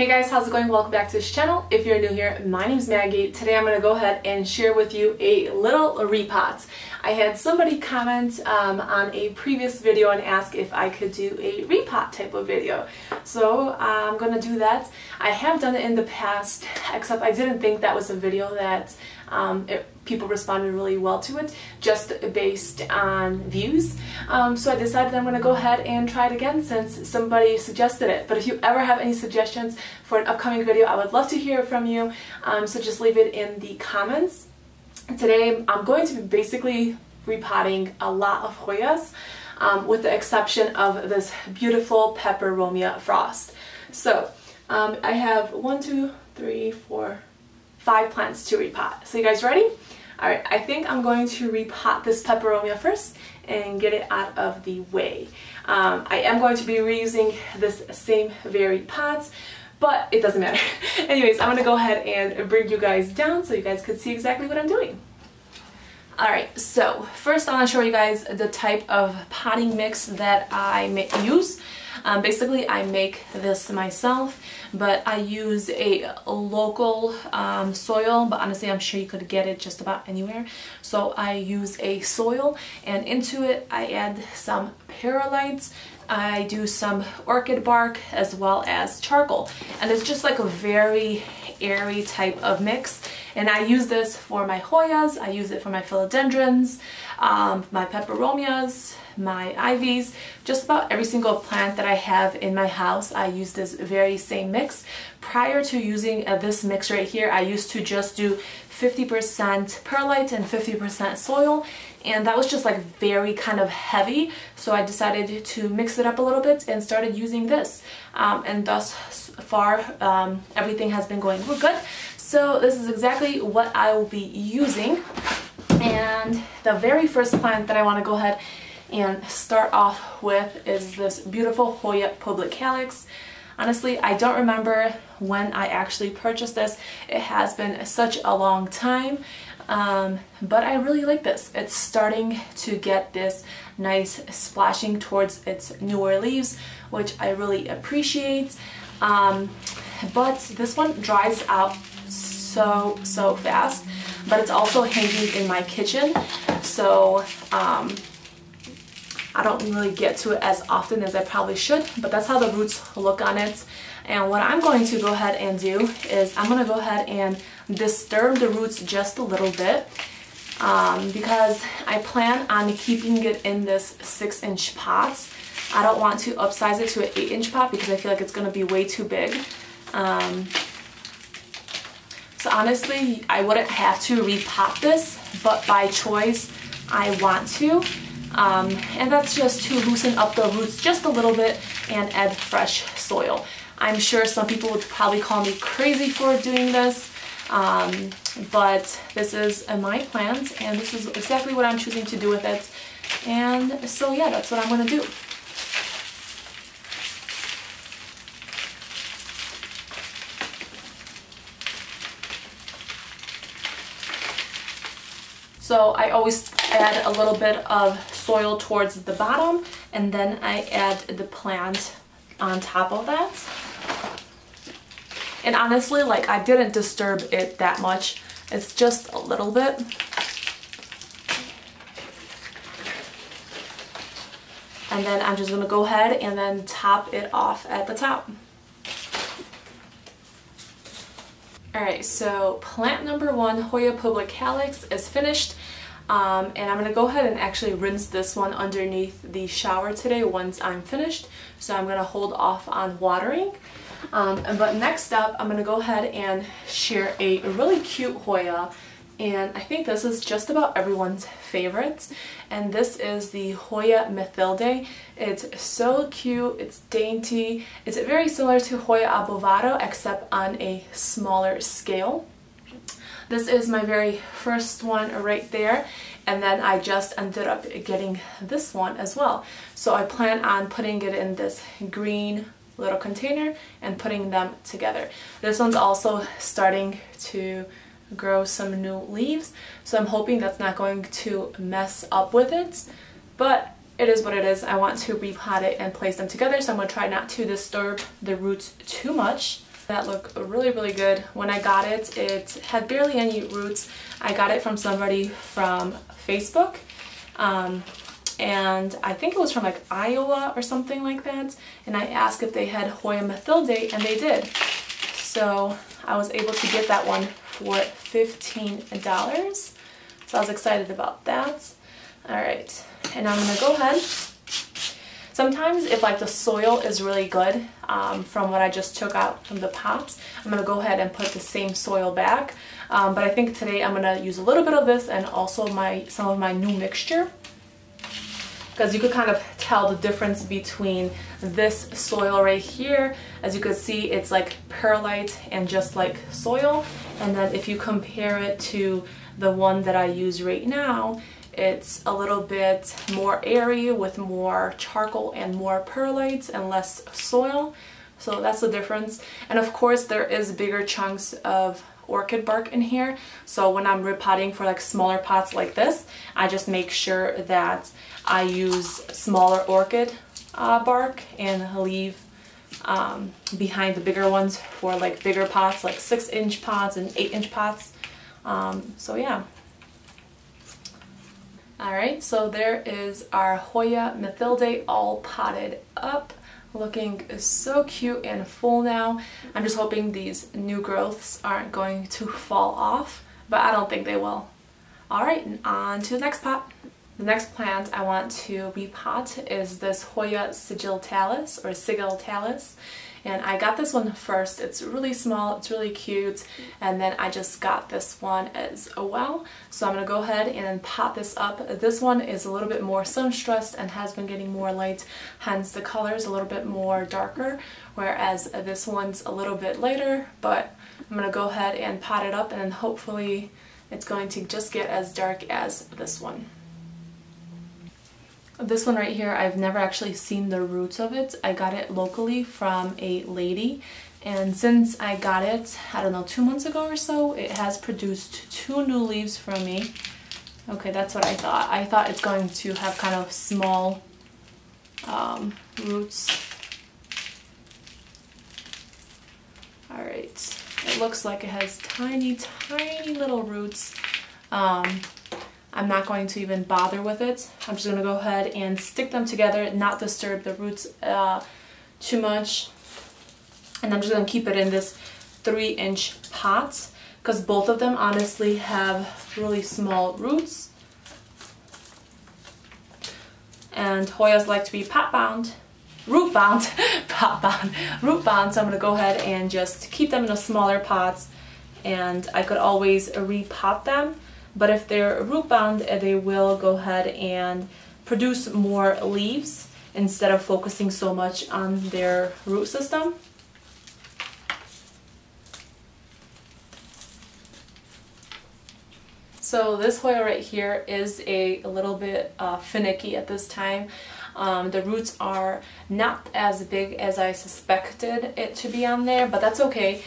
Hey guys, how's it going? Welcome back to this channel. If you're new here, my name's Maggie. Today I'm going to go ahead and share with you a little repot. I had somebody comment on a previous video and ask if I could do a repot type of video. So I'm going to do that. I have done it in the past, except I didn't think that was a video that people responded really well to it, just based on views. So I decided I'm going to go ahead and try it again since somebody suggested it. But if you ever have any suggestions for an upcoming video, I would love to hear from you. So just leave it in the comments. Today I'm going to be basically repotting a lot of Hoyas, with the exception of this beautiful Peperomia Frost. So I have 1, 2, 3, 4, 5 plants to repot. So you guys ready? Alright, I think I'm going to repot this Peperomia first and get it out of the way. I am going to be reusing this same varied pots, but it doesn't matter. Anyways, I'm going to go ahead and bring you guys down so you guys could see exactly what I'm doing. Alright, so first I want to show you guys the type of potting mix that I use. Basically, I make this myself, but I use a local soil, but honestly, I'm sure you could get it just about anywhere. So I use a soil, and into it, I add some perlites. I do some orchid bark as well as charcoal, and it's just like a very airy type of mix. And I use this for my Hoyas, I use it for my philodendrons, my peperomias, my ivies, just about every single plant that I have in my house. I use this very same mix. Prior to using this mix right here, I used to just do 50% perlite and 50% soil, and that was just like very kind of heavy, so I decided to mix it up a little bit and started using this, and thus far everything has been going good. So this is exactly what I will be using, and the very first plant that I want to go ahead and start off with is this beautiful Hoya Pubicalyx. Honestly, I don't remember when I actually purchased this. It has been such a long time, but I really like this. It's starting to get this nice splashing towards its newer leaves, which I really appreciate. But this one dries out so fast, but it's also hanging in my kitchen, so I don't really get to it as often as I probably should, but that's how the roots look on it. And what I'm going to go ahead and do is I'm going to go ahead and disturb the roots just a little bit, because I plan on keeping it in this 6-inch pot. I don't want to upsize it to an 8-inch pot because I feel like it's going to be way too big. So honestly, I wouldn't have to repot this, but by choice I want to. And that's just to loosen up the roots just a little bit and add fresh soil. I'm sure some people would probably call me crazy for doing this, but this is my plant and this is exactly what I'm choosing to do with it. And so yeah, that's what I'm going to do. So I always add a little bit of soil towards the bottom, and then I add the plant on top of that. And honestly, like, I didn't disturb it that much. It's just a little bit. And then I'm just gonna go ahead and then top it off at the top. Alright, so plant number one, Hoya Pubicalyx, is finished, and I'm going to go ahead and actually rinse this one underneath the shower today once I'm finished, so I'm going to hold off on watering. But next up, I'm going to go ahead and share a really cute Hoya, and I think this is just about everyone's favorites, and this is the Hoya Mathilde. It's so cute, it's dainty, it's very similar to Hoya Obovata except on a smaller scale. This is my very first one right there, and then I just ended up getting this one as well. So I plan on putting it in this green little container and putting them together. This one's also starting to grow some new leaves, so I'm hoping that's not going to mess up with it, but it is what it is. I want to repot it and place them together, so I'm going to try not to disturb the roots too much. that look really, really good. When I got it, it had barely any roots. I got it from somebody from Facebook, and I think it was from like Iowa or something like that, and I asked if they had Hoya Mathilde, and they did. So I was able to get that one for $15, so I was excited about that. Alright, and I'm going to go ahead. Sometimes if like the soil is really good, from what I just took out from the pots, I'm going to go ahead and put the same soil back. But I think today I'm going to use a little bit of this and also some of my new mixture, because you could kind of tell the difference between this soil right here. As you can see, it's like perlite and just like soil. And then if you compare it to the one that I use right now, it's a little bit more airy with more charcoal and more perlite and less soil. So that's the difference. And of course there is bigger chunks of orchid bark in here. So when I'm repotting for like smaller pots like this, I just make sure that I use smaller orchid bark and leave behind the bigger ones for like bigger pots, like 6-inch pots and 8-inch pots. So yeah. Alright, so there is our Hoya Mathilde all potted up, looking so cute and full now. I'm just hoping these new growths aren't going to fall off, but I don't think they will. Alright, and on to the next pot. The next plant I want to repot is this Hoya Sigiltalis, or Sigiltalis. And I got this one first. It's really small, it's really cute, and then I just got this one as well. So I'm going to go ahead and pot this up. This one is a little bit more sun-stressed and has been getting more light, hence the color is a little bit more darker, whereas this one's a little bit lighter, but I'm going to go ahead and pot it up, and then hopefully it's going to just get as dark as this one. This one right here, I've never actually seen the roots of it. I got it locally from a lady, and since I got it, I don't know, 2 months ago or so, it has produced 2 new leaves from me. Okay, that's what I thought. I thought it's going to have kind of small roots. Alright, it looks like it has tiny, tiny little roots. I'm not going to even bother with it. I'm just going to go ahead and stick them together, not disturb the roots too much. And I'm just going to keep it in this 3-inch pot, because both of them honestly have really small roots. And Hoyas like to be root bound. So I'm going to go ahead and just keep them in a smaller pot, and I could always repot them. But if they're root bound, they will go ahead and produce more leaves instead of focusing so much on their root system. So this Hoya right here is a little bit finicky at this time. The roots are not as big as I suspected it to be on there, but that's okay.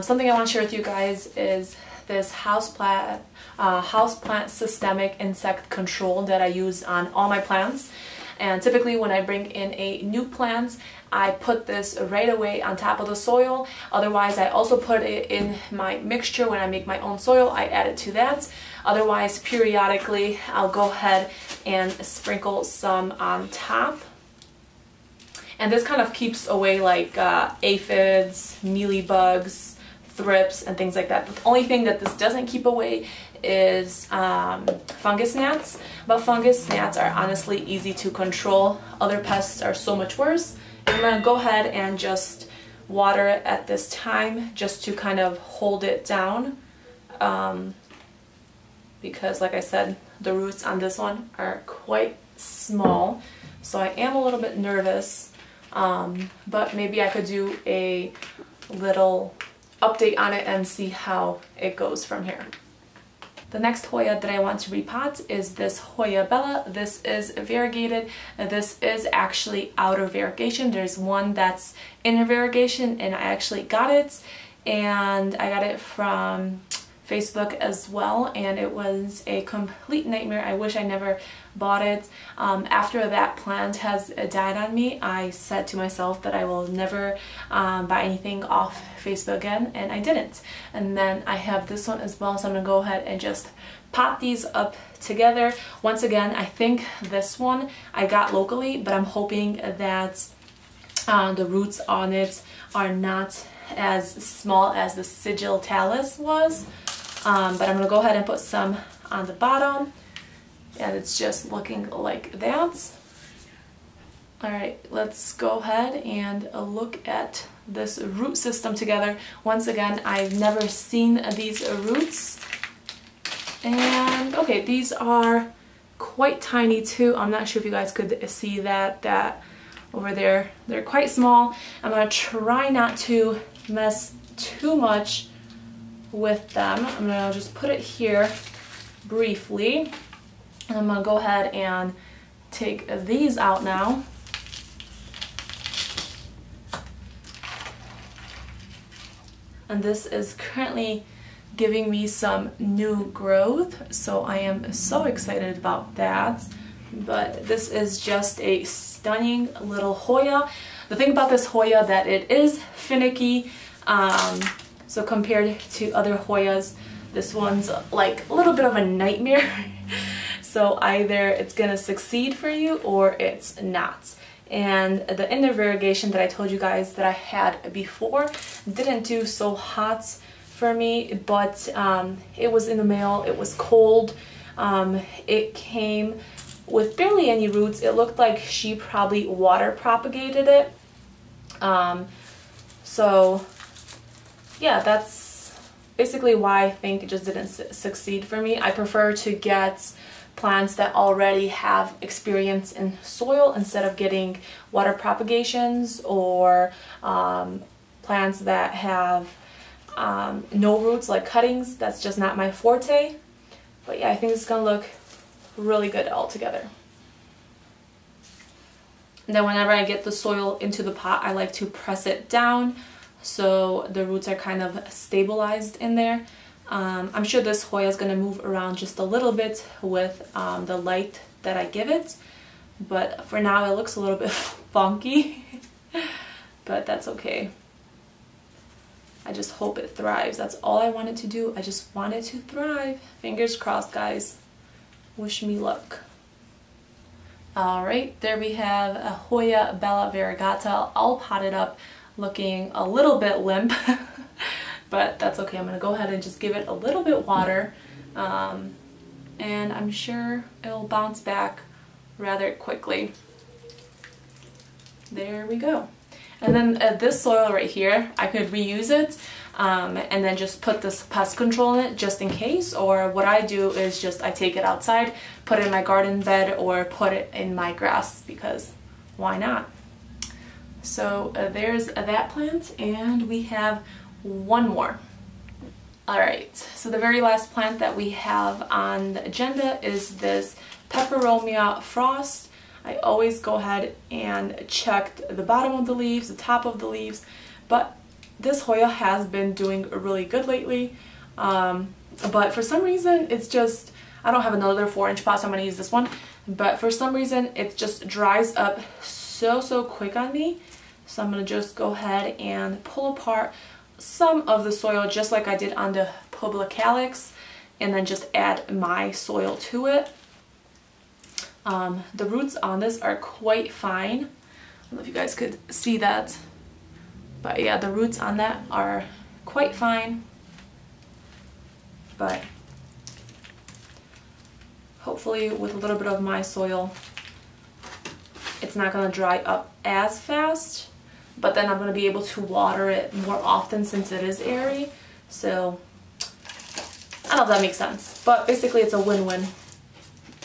Something I want to share with you guys is this houseplant systemic insect control that I use on all my plants. And typically when I bring in a new plant, I put this right away on top of the soil. Otherwise, I also put it in my mixture. When I make my own soil, I add it to that. Otherwise, periodically, I'll go ahead and sprinkle some on top. And this kind of keeps away like aphids, mealybugs, thrips, and things like that. The only thing that this doesn't keep away is fungus gnats, but fungus gnats are honestly easy to control. Other pests are so much worse. I'm going to go ahead and just water it at this time just to kind of hold it down, because like I said, the roots on this one are quite small, so I am a little bit nervous, but maybe I could do a little update on it and see how it goes from here. The next Hoya that I want to repot is this Hoya Bella. This is variegated. This is actually outer variegation. There's one that's inner variegation, and I actually got it, and I got it from Facebook as well, and it was a complete nightmare. I wish I never bought it. After that plant has died on me, I said to myself that I will never buy anything off Facebook again, and I didn't. And then I have this one as well, so I'm gonna go ahead and just pot these up together. Once again, I think this one I got locally, but I'm hoping that the roots on it are not as small as the Sigiltalis was. But I'm gonna go ahead and put some on the bottom, and it's just looking like that. All right, let's go ahead and look at this root system together. Once again, I've never seen these roots. And okay, these are quite tiny too. I'm not sure if you guys could see that over there. They're quite small. I'm gonna try not to mess too much with them. I'm gonna just put it here briefly. And I'm gonna go ahead and take these out now. And this is currently giving me some new growth, so I am so excited about that. But this is just a stunning little Hoya. The thing about this Hoya that it is finicky, so compared to other Hoyas, this one's like a little bit of a nightmare. So either it's gonna succeed for you or it's not. And the indoor variegation that I told you guys that I had before didn't do so hot for me, but it was in the mail, it was cold, it came with barely any roots. It looked like she probably water propagated it. So yeah, that's basically why I think it just didn't succeed for me. I prefer to get plants that already have experience in soil instead of getting water propagations or plants that have no roots, like cuttings. That's just not my forte. But yeah, I think it's gonna look really good all together. And then whenever I get the soil into the pot, I like to press it down so the roots are kind of stabilized in there. I'm sure this Hoya is gonna move around just a little bit with the light that I give it, but for now it looks a little bit funky. But that's okay. I just hope it thrives. That's all I wanted to do. I just wanted to thrive. Fingers crossed, guys. Wish me luck. All right, there we have a Hoya Bella variegata, all potted up, looking a little bit limp, but that's okay. I'm gonna go ahead and just give it a little bit water, and I'm sure it'll bounce back rather quickly. There we go. And then this soil right here, I could reuse it and then just put this pest control in it just in case. Or what I do is just I take it outside, put it in my garden bed, or put it in my grass, because why not? So there's that plant, and we have one more. All right, so the very last plant that we have on the agenda is this Peperomia Frost. I always go ahead and check the bottom of the leaves, the top of the leaves, but this Hoya has been doing really good lately. But for some reason, it's just, I don't have another 4-inch pot, so I'm gonna use this one, but for some reason, it just dries up so quick on me. So I'm gonna just go ahead and pull apart some of the soil, just like I did on the Pubicalyx, and then just add my soil to it. The roots on this are quite fine. I don't know if you guys could see that, but yeah, the roots on that are quite fine, but hopefully with a little bit of my soil, it's not going to dry up as fast, but then I'm going to be able to water it more often since it is airy. So I don't know if that makes sense, but basically it's a win-win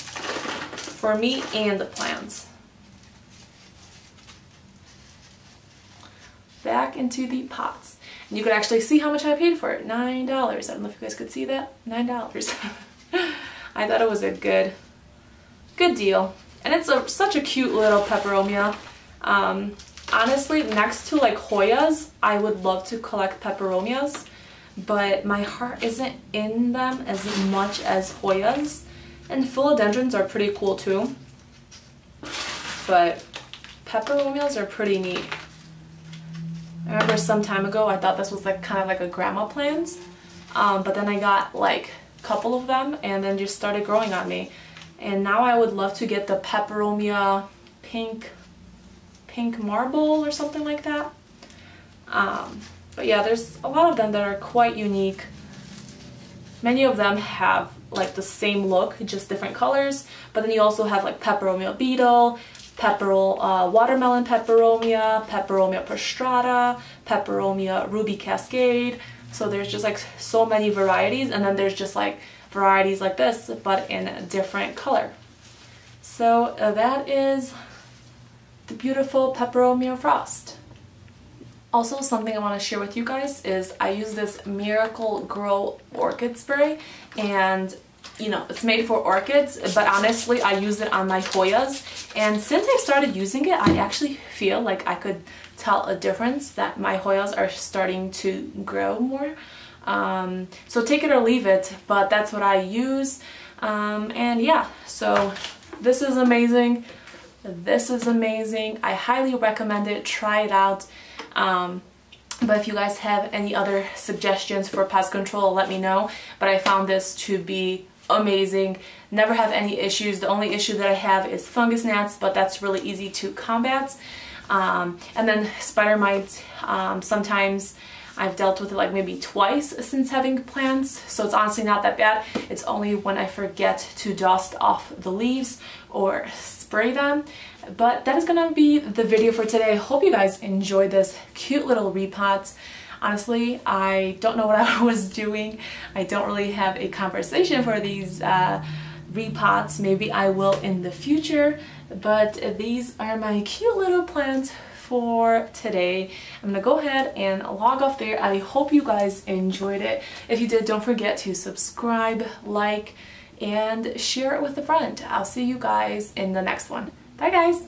for me and the plants. Back into the pots. And you can actually see how much I paid for it, $9. I don't know if you guys could see that, $9. I thought it was a good deal. And it's such a cute little peperomia. Honestly, next to like Hoyas, I would love to collect peperomias, but my heart isn't in them as much as Hoyas. And philodendrons are pretty cool too, but peperomias are pretty neat. I remember some time ago I thought this was like kind of like a grandma plant, but then I got like a couple of them and then just started growing on me. And now I would love to get the Peperomia pink marble or something like that. But yeah, there's a lot of them that are quite unique. Many of them have like the same look, just different colors, but then you also have like Peperomia beetle, watermelon peperomia, Peperomia prostrata, Peperomia ruby cascade. So there's just like so many varieties, and then there's just like varieties like this but in a different color. So that is the beautiful Peperomia Frost. Also, something I want to share with you guys is I use this Miracle-Gro orchid spray, and you know, it's made for orchids, but honestly I use it on my Hoyas, and since I started using it I actually feel like I could tell a difference that my Hoyas are starting to grow more. So take it or leave it, but that's what I use. And yeah, so this is amazing. This is amazing. I highly recommend it. Try it out. But if you guys have any other suggestions for pest control, let me know. But I found this to be amazing. Never have any issues. The only issue that I have is fungus gnats, but that's really easy to combat. And then spider mites, sometimes I've dealt with it like maybe twice since having plants, so it's honestly not that bad. It's only when I forget to dust off the leaves or spray them. But that is gonna be the video for today. Hope you guys enjoyed this cute little repot. Honestly, I don't know what I was doing. I don't really have a conversation for these repots. Maybe I will in the future, but these are my cute little plants for today. I'm gonna go ahead and log off there. I hope you guys enjoyed it. If you did, don't forget to subscribe, like, and share it with a friend. I'll see you guys in the next one. Bye guys!